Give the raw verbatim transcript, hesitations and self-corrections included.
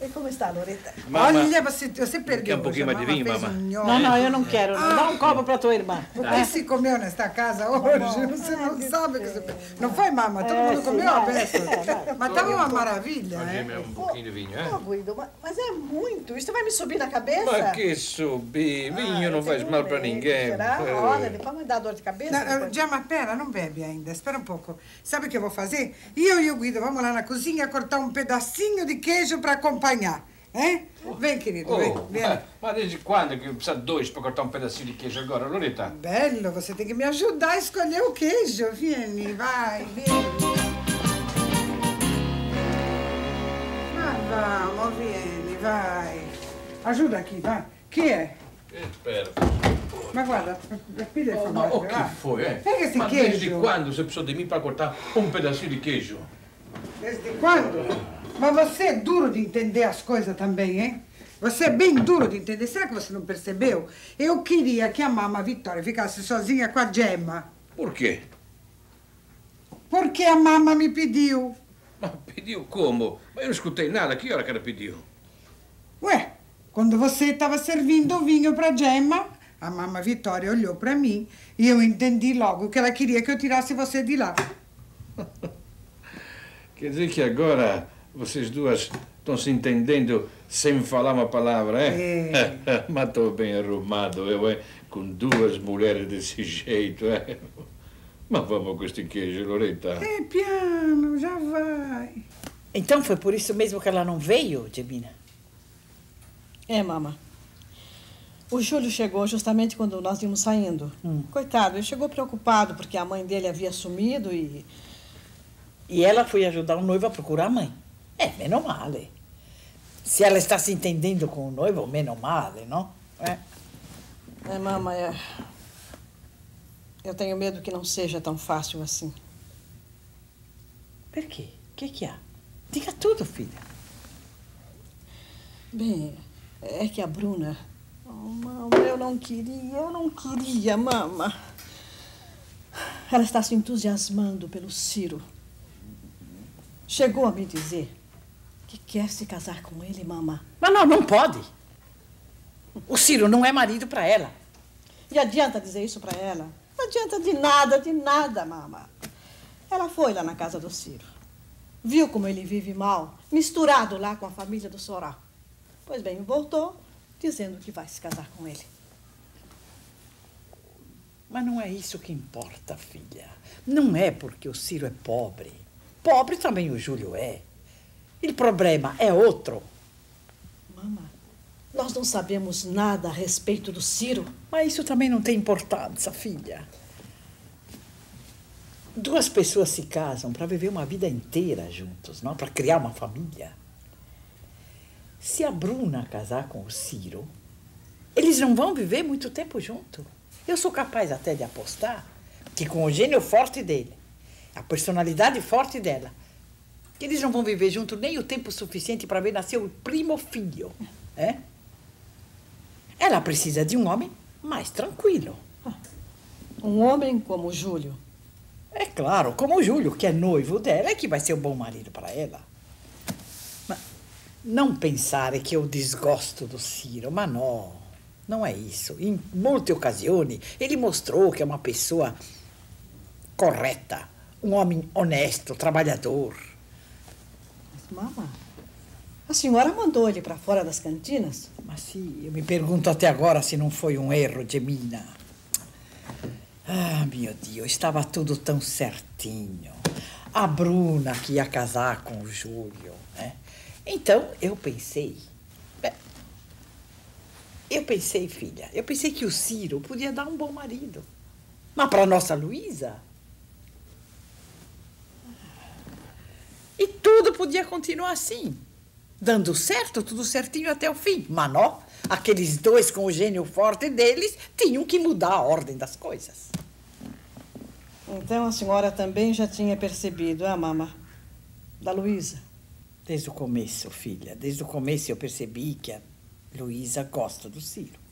E come sta Loretta? Mamma, Olha, você, você perdeu um pouquinho de vinho, mamma? Não, não, eu não quero. Ah, dá um copo para tua irmã. O que eh? se comeu nesta casa hoje? Mamma. Você não eh, sabe o que se comeu. Não foi, mamma? Todo eh, mundo sì, comeu a peça. Ma estava uma maravilha. Oggi eh? um pouquinho de vinho, eh? Oh, Guido, mas é muito. Isso vai me subir na cabeça? Mas que subir? Vinho ah, não faz mal para ninguém. Será? Eh. Olha, depois vai dar dor de cabeça. Não, depois... Gemma, pera, não bebe ainda. Espera um pouco. Sabe o que eu vou fazer? Io e o Guido vamos lá na cozinha cortar um pedacinho de queijo para acompanhar. Eh? Vem, querido, oh, vem, vem. Ma, ma desde quando que precisa dois para cortar um pedacinho de queijo agora, Loreta? Bello, você tem que me ajudar a escolher o queijo. Vieni, vai, vieni. Ma vamos, vieni, vai. Ajuda aqui, vai. Que é? Espera. Ma guarda, pide il favore. Oh, che foi, eh? Pega esse ma queijo. Desde quando você precisou de mim para cortar um pedacinho de queijo? Desde quando? Ma você é duro de entender as coisas também, hein? Você é bem duro de entender. Será que você não percebeu? Eu queria que a Mamma Vitória ficasse sozinha com a Gemma. Por quê? Porque a mamma me pediu. Ma pediu como? Mas eu não escutei nada. Que hora que ela pediu? Ué, quando você estava servindo o vinho para Gemma, a Mamma Vitória olhou para mim e eu entendi logo que ela queria que eu tirasse você de lá. Quer dizer que agora... Vocês duas estão se entendendo sem falar uma palavra, é? É. Mas estou bem arrumado, eu, é? Com duas mulheres desse jeito, é? Mas vamos com este queijo, Loreta. É, piano, já vai. Então foi por isso mesmo que ela não veio, Bina? É, mamma. O Júlio chegou justamente quando nós íamos saindo. Hum. Coitado, ele chegou preocupado porque a mãe dele havia sumido e... E ela foi ajudar o noivo a procurar a mãe. Eh, meno male. Se ela está se entendendo com o noivo, meno male, não? É, é mamma, é... eu tenho medo que não seja tão fácil assim. Por quê? O que que há? Diga tudo, filha. Bem, é que a Bruna... Oh, mamma, eu não queria, eu não queria, mamma. Ela está se entusiasmando pelo Ciro. Chegou a me dizer... Que quer se casar com ele, mamma? Mas não, não pode. O Ciro não é marido para ela. E adianta dizer isso para ela? Não adianta de nada, de nada, mamma. Ela foi lá na casa do Ciro. Viu como ele vive mal, misturado lá com a família do Sorá. Pois bem, voltou dizendo que vai se casar com ele. Mas não é isso que importa, filha. Não é porque o Ciro é pobre. Pobre também o Júlio é. Il problema è altro. Mamma, nós não sabemos nada a respeito do Ciro. Ma isso também não tem importância, filha. Duas pessoas se casam para viver uma vida inteira juntos, não? Para criar uma família. Se a Bruna casar com o Ciro, eles não vão viver muito tempo junto. Eu sou capaz até de apostar que com o gênio forte dele, a personalidade forte dela, que eles não vão viver junto nem o tempo suficiente para ver nascer o primo filho. É? Ela precisa de um homem mais tranquilo. Um homem como o Júlio? É claro, como o Júlio, que é noivo dela e que vai ser um bom marido para ela. Mas não pensare que eu desgosto do Ciro, mas não. Não é isso. Em molte occasioni, ele mostrou que é uma pessoa correta, um homem honesto, trabalhador. Mamma, a senhora mandou ele para fora das cantinas? Mas sim, eu me pergunto até agora se não foi um erro, Gemma. Ah, meu Dio, estava tudo tão certinho. A Bruna que ia casar com o Júlio, né? Então, eu pensei... Bem, eu pensei, filha, eu pensei que o Ciro podia dar um bom marido. Mas para nossa Luísa... E tudo podia continuar assim, dando certo, tudo certinho até o fim. Mas não, aqueles dois com o gênio forte deles tinham que mudar a ordem das coisas. Então a senhora também já tinha percebido, ah, mamma? Da Luísa? Desde o começo, filha. Desde o começo eu percebi que a Luísa gosta do Ciro.